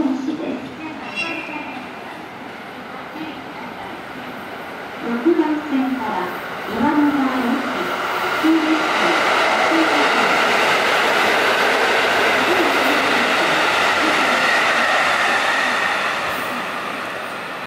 6番線から岩沼駅。